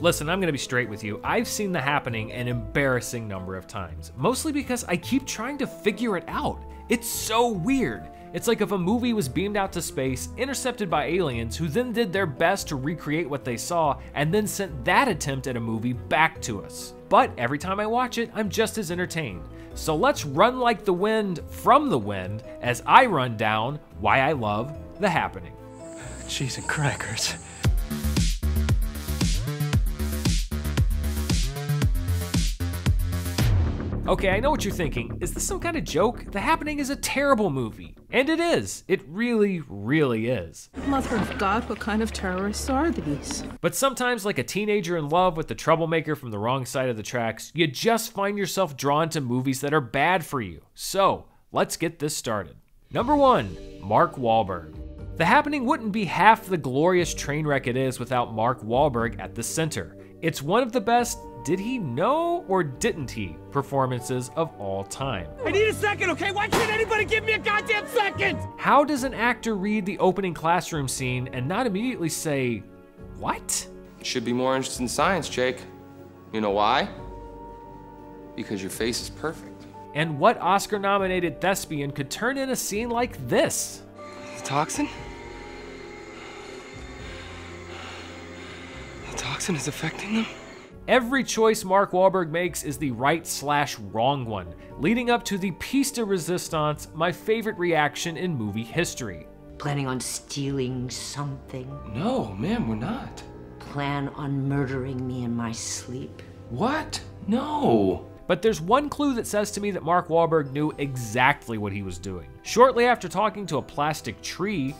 Listen, I'm gonna be straight with you. I've seen The Happening an embarrassing number of times, mostly because I keep trying to figure it out. It's so weird. It's like if a movie was beamed out to space, intercepted by aliens, who then did their best to recreate what they saw, and then sent that attempt at a movie back to us. But every time I watch it, I'm just as entertained. So let's run like the wind from the wind as I run down why I love The Happening. Cheese and crackers. Okay, I know what you're thinking. Is this some kind of joke? The Happening is a terrible movie. And it is. It really, really is. Mother of God, what kind of terrorists are these? But sometimes, like a teenager in love with the troublemaker from the wrong side of the tracks, you just find yourself drawn to movies that are bad for you. So, let's get this started. Number 1, Mark Wahlberg. The Happening wouldn't be half the glorious train wreck it is without Mark Wahlberg at the center. It's one of the best "did he know or didn't he" performances of all time. I need a second, okay? Why can't anybody give me a goddamn second? How does an actor read the opening classroom scene and not immediately say, what? Should be more interested in science, Jake. You know why? Because your face is perfect. And what Oscar-nominated thespian could turn in a scene like this? The toxin? The toxin is affecting them? Every choice Mark Wahlberg makes is the right/wrong one, leading up to the piece de resistance, my favorite reaction in movie history. Planning on stealing something? No, ma'am, we're not. Plan on murdering me in my sleep? What? No. But there's one clue that says to me that Mark Wahlberg knew exactly what he was doing. Shortly after talking to a plastic tree,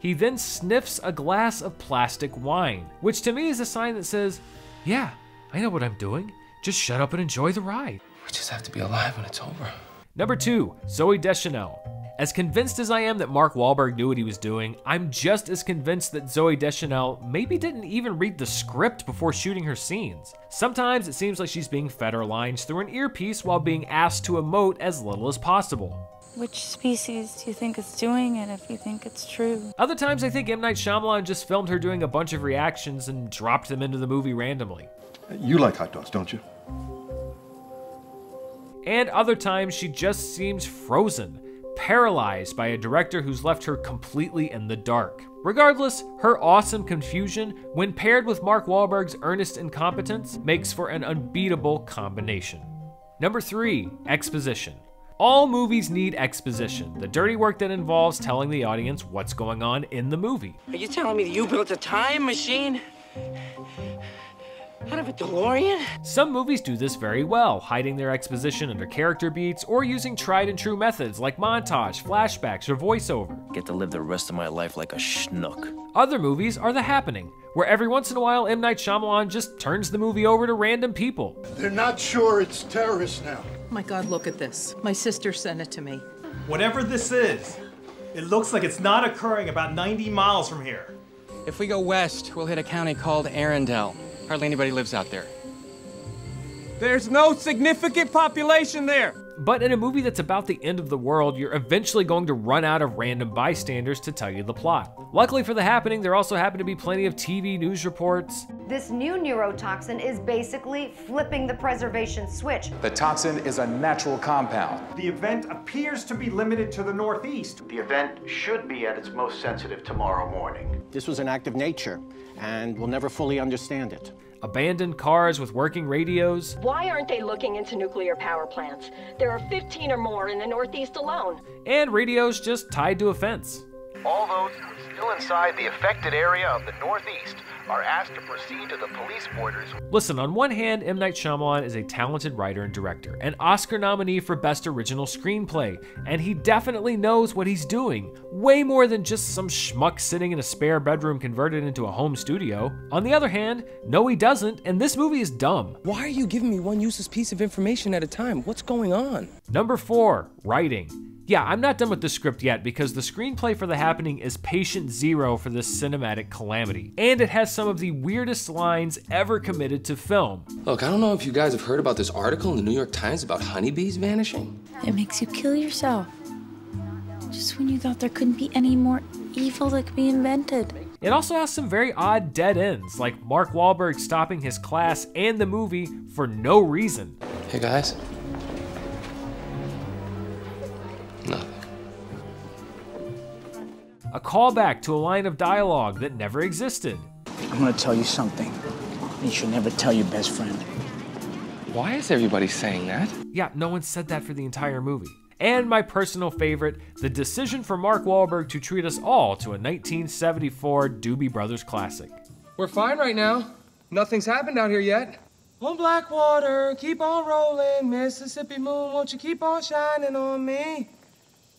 he then sniffs a glass of plastic wine, which to me is a sign that says, yeah, I know what I'm doing. Just shut up and enjoy the ride. We just have to be alive when it's over. Number 2, Zooey Deschanel. As convinced as I am that Mark Wahlberg knew what he was doing, I'm just as convinced that Zooey Deschanel maybe didn't even read the script before shooting her scenes. Sometimes it seems like she's being fed her lines through an earpiece while being asked to emote as little as possible. Which species do you think is doing it, if you think it's true? Other times I think M. Night Shyamalan just filmed her doing a bunch of reactions and dropped them into the movie randomly. You like hot dogs, don't you? And other times she just seems frozen, paralyzed by a director who's left her completely in the dark. Regardless, her awesome confusion, when paired with Mark Wahlberg's earnest incompetence, makes for an unbeatable combination. Number 3, exposition. All movies need exposition, the dirty work that involves telling the audience what's going on in the movie. Are you telling me that you built a time machine out of a DeLorean? Some movies do this very well, hiding their exposition under character beats or using tried and true methods like montage, flashbacks, or voiceover. Get to live the rest of my life like a schnook. Other movies are The Happening, where every once in a while M. Night Shyamalan just turns the movie over to random people. They're not sure it's terrorists now. My God, look at this. My sister sent it to me. Whatever this is, it looks like it's not occurring about 90 miles from here. If we go west, we'll hit a county called Arendelle. Hardly anybody lives out there. There's no significant population there. But in a movie that's about the end of the world, you're eventually going to run out of random bystanders to tell you the plot. Luckily for The Happening, there also happen to be plenty of TV news reports. This new neurotoxin is basically flipping the preservation switch. The toxin is a natural compound. The event appears to be limited to the northeast. The event should be at its most sensitive tomorrow morning. This was an act of nature, and we'll never fully understand it. Abandoned cars with working radios. Why aren't they looking into nuclear power plants? There are 15 or more in the Northeast alone. And radios just tied to a fence. All those still inside the affected area of the Northeast are asked to proceed to the police borders. Listen, on one hand, M. Night Shyamalan is a talented writer and director, an Oscar nominee for Best Original Screenplay, and he definitely knows what he's doing, way more than just some schmuck sitting in a spare bedroom converted into a home studio. On the other hand, no he doesn't, and this movie is dumb. Why are you giving me one useless piece of information at a time? What's going on? Number 4, writing. Yeah, I'm not done with the script yet because the screenplay for The Happening is patient zero for this cinematic calamity. And it has some of the weirdest lines ever committed to film. Look, I don't know if you guys have heard about this article in the New York Times about honeybees vanishing. It makes you kill yourself. Just when you thought there couldn't be any more evil that could be invented. It also has some very odd dead ends, like Mark Wahlberg stopping his class and the movie for no reason. Hey guys. Nothing. A callback to a line of dialogue that never existed. I'm gonna tell you something you should never tell your best friend. Why is everybody saying that? Yeah, no one said that for the entire movie. And my personal favorite, the decision for Mark Wahlberg to treat us all to a 1974 Doobie Brothers classic. We're fine right now. Nothing's happened out here yet. On black water, keep on rolling, Mississippi moon, won't you keep on shining on me?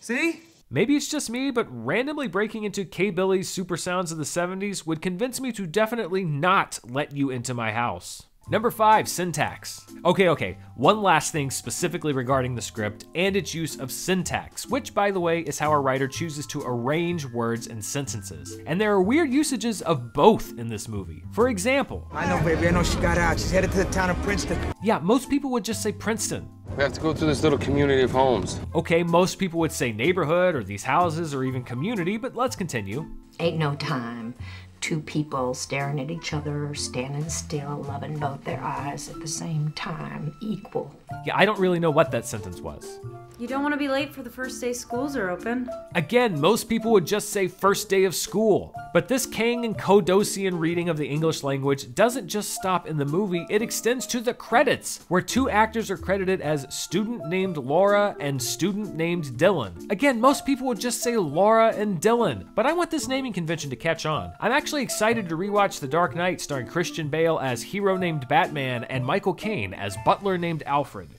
See? Maybe it's just me, but randomly breaking into K Billy's Super Sounds of the 70s would convince me to definitely not let you into my house. Number 5, syntax. Okay, one last thing specifically regarding the script and its use of syntax, which by the way is how a writer chooses to arrange words and sentences. And there are weird usages of both in this movie. For example, I know baby, I know she got out, she's headed to the town of Princeton. Yeah, most people would just say Princeton. We have to go through this little community of homes. Okay, most people would say neighborhood or these houses or even community, but let's continue. Ain't no time. Two people staring at each other, standing still, loving both their eyes at the same time, equal. Yeah, I don't really know what that sentence was. You don't want to be late for the first day schools are open. Again, most people would just say first day of school. But this Kang and Codosian reading of the English language doesn't just stop in the movie, it extends to the credits, where two actors are credited as student named Laura and student named Dylan. Again, most people would just say Laura and Dylan, but I want this naming convention to catch on. I'm actually excited to rewatch The Dark Knight starring Christian Bale as hero named Batman and Michael Caine as butler named Alfred.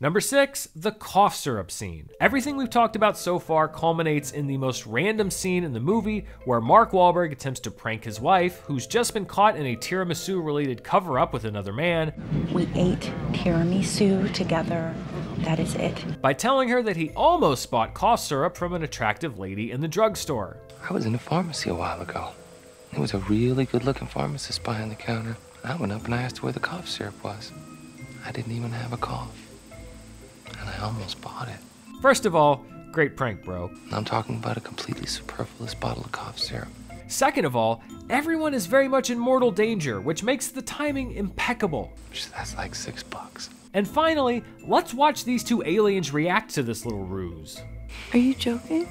Number 6, the cough syrup scene. Everything we've talked about so far culminates in the most random scene in the movie where Mark Wahlberg attempts to prank his wife, who's just been caught in a tiramisu-related cover-up with another man. We ate tiramisu together. That is it. By telling her that he almost bought cough syrup from an attractive lady in the drugstore. I was in a pharmacy a while ago. There was a really good-looking pharmacist behind the counter. I went up and I asked her where the cough syrup was. I didn't even have a cough, and I almost bought it. First of all, great prank, bro. I'm talking about a completely superfluous bottle of cough syrup. Second of all, everyone is very much in mortal danger, which makes the timing impeccable. That's like $6. And finally, let's watch these two aliens react to this little ruse. Are you joking?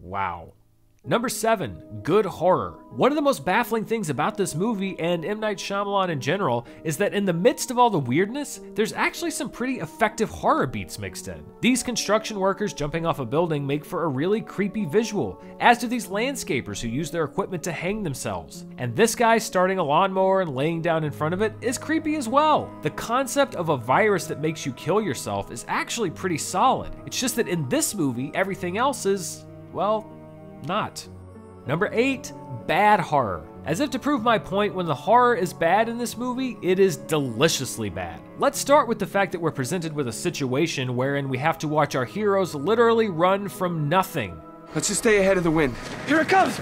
Wow. Number 7, good horror. One of the most baffling things about this movie and M. Night Shyamalan in general is that in the midst of all the weirdness, there's actually some pretty effective horror beats mixed in. These construction workers jumping off a building make for a really creepy visual, as do these landscapers who use their equipment to hang themselves. And this guy starting a lawnmower and laying down in front of it is creepy as well. The concept of a virus that makes you kill yourself is actually pretty solid. It's just that in this movie, everything else is, well, not. Number 8, bad horror. As if to prove my point, when the horror is bad in this movie, it is deliciously bad. Let's start with the fact that we're presented with a situation wherein we have to watch our heroes literally run from nothing. Let's just stay ahead of the wind. Here it comes!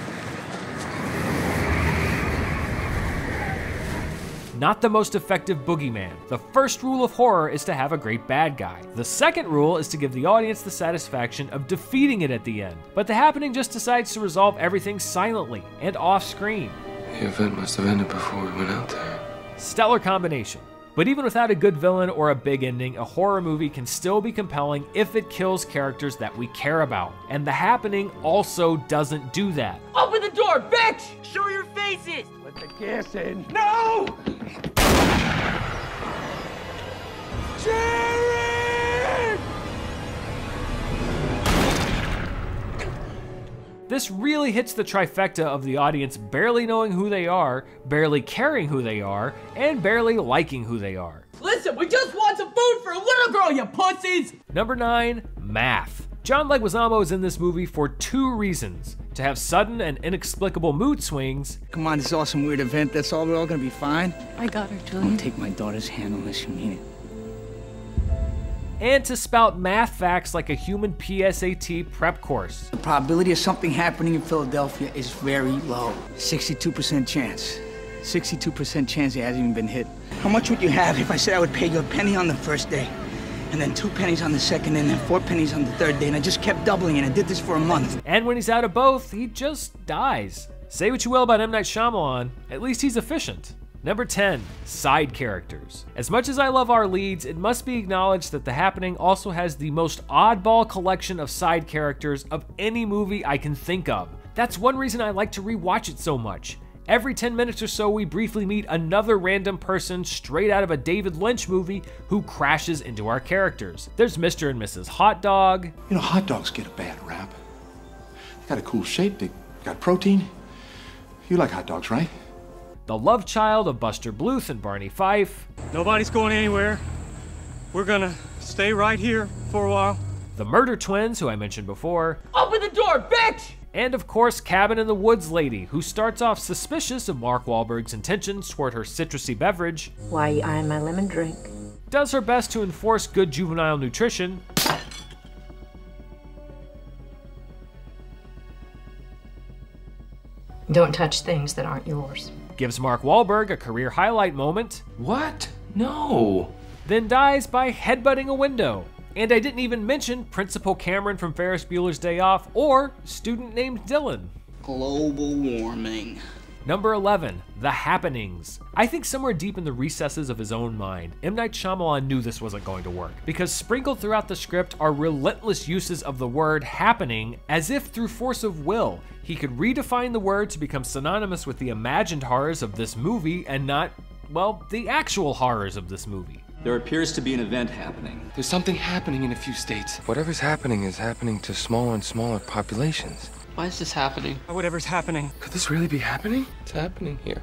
Not the most effective boogeyman. The first rule of horror is to have a great bad guy. The second rule is to give the audience the satisfaction of defeating it at the end. But The Happening just decides to resolve everything silently and off screen. The event must have ended before we went out there. Stellar combination. But even without a good villain or a big ending, a horror movie can still be compelling if it kills characters that we care about. And The Happening also doesn't do that. Open the door, bitch! Show your faces! Let the gas in. No! Jared! This really hits the trifecta of the audience barely knowing who they are, barely caring who they are, and barely liking who they are. Listen, we just want some food for a little girl, you pussies! Number 9, math. John Leguizamo is in this movie for two reasons: to have sudden and inexplicable mood swings. Come on, this is all some weird event, that's all, we're all gonna be fine. I got her, Julian. Don't take my daughter's hand unless you mean it. And to spout math facts like a human PSAT prep course. The probability of something happening in Philadelphia is very low. 62% chance. 62% chance it hasn't even been hit. How much would you have if I said I would pay you a penny on the first day? and then 2 pennies on the second, and then 4 pennies on the third day, and I just kept doubling, and I did this for a month. And when he's out of both, he just dies. Say what you will about M. Night Shyamalan, at least he's efficient. Number 10, side characters. As much as I love our leads, it must be acknowledged that The Happening also has the most oddball collection of side characters of any movie I can think of. That's one reason I like to rewatch it so much. Every 10 minutes or so, we briefly meet another random person straight out of a David Lynch movie who crashes into our characters. There's Mr. and Mrs. Hot Dog. You know, hot dogs get a bad rap. They got a cool shape, they got protein. You like hot dogs, right? The love child of Buster Bluth and Barney Fife. Nobody's going anywhere. We're gonna stay right here for a while. The murder twins, who I mentioned before. Open the door, bitch! And of course, Cabin in the Woods lady, who starts off suspicious of Mark Wahlberg's intentions toward her citrusy beverage. Why are you eyeing my lemon drink? Does her best to enforce good juvenile nutrition. Don't touch things that aren't yours. Gives Mark Wahlberg a career highlight moment. What? No. Then dies by headbutting a window. And I didn't even mention Principal Cameron from Ferris Bueller's Day Off or student named Dylan. Global warming. Number 11, The Happenings. I think somewhere deep in the recesses of his own mind, M. Night Shyamalan knew this wasn't going to work, because sprinkled throughout the script are relentless uses of the word happening, as if through force of will, he could redefine the word to become synonymous with the imagined horrors of this movie and not, well, the actual horrors of this movie. There appears to be an event happening. There's something happening in a few states. Whatever's happening is happening to smaller and smaller populations. Why is this happening? Whatever's happening. Could this really be happening? It's happening here.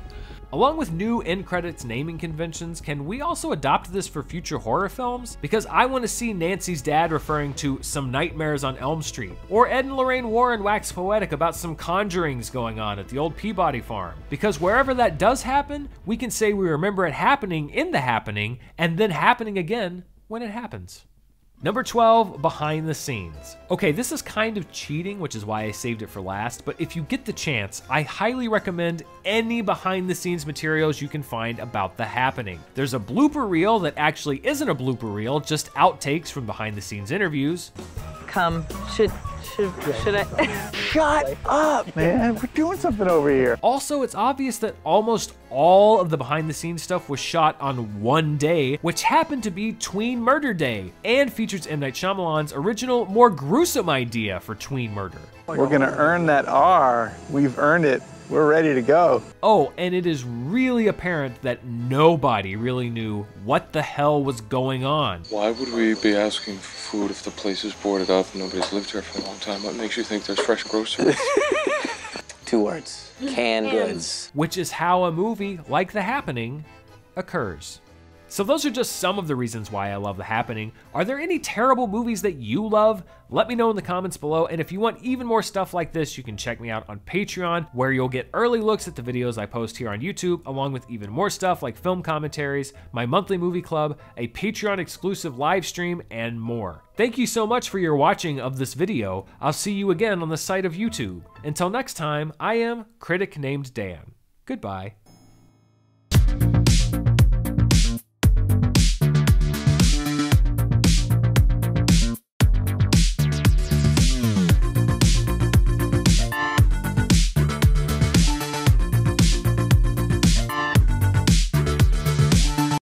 Along with new end credits naming conventions, can we also adopt this for future horror films? Because I want to see Nancy's dad referring to some nightmares on Elm Street, or Ed and Lorraine Warren wax poetic about some conjurings going on at the old Peabody farm. Because wherever that does happen, we can say we remember it happening in The Happening, and then happening again when it happens. Number 12, behind the scenes. Okay, this is kind of cheating, which is why I saved it for last, but if you get the chance, I highly recommend any behind the scenes materials you can find about The Happening. There's a blooper reel that actually isn't a blooper reel, just outtakes from behind the scenes interviews. Come, should I? Shut up, man, we're doing something over here. Also, it's obvious that almost all of the behind the scenes stuff was shot on one day, which happened to be Tween Murder Day, and features M. Night Shyamalan's original, more gruesome idea for tween murder. We're gonna earn that R, we've earned it. We're ready to go. Oh, and it is really apparent that nobody really knew what the hell was going on. Why would we be asking for food if the place is boarded up and nobody's lived here for a long time? What makes you think there's fresh groceries? 2 words, canned goods. Which is how a movie like The Happening occurs. So those are just some of the reasons why I love The Happening. Are there any terrible movies that you love? Let me know in the comments below, and if you want even more stuff like this, you can check me out on Patreon, where you'll get early looks at the videos I post here on YouTube, along with even more stuff like film commentaries, my monthly movie club, a Patreon exclusive live stream, and more. Thank you so much for your watching of this video. I'll see you again on the site of YouTube. Until next time, I am Critic Named Dan. Goodbye.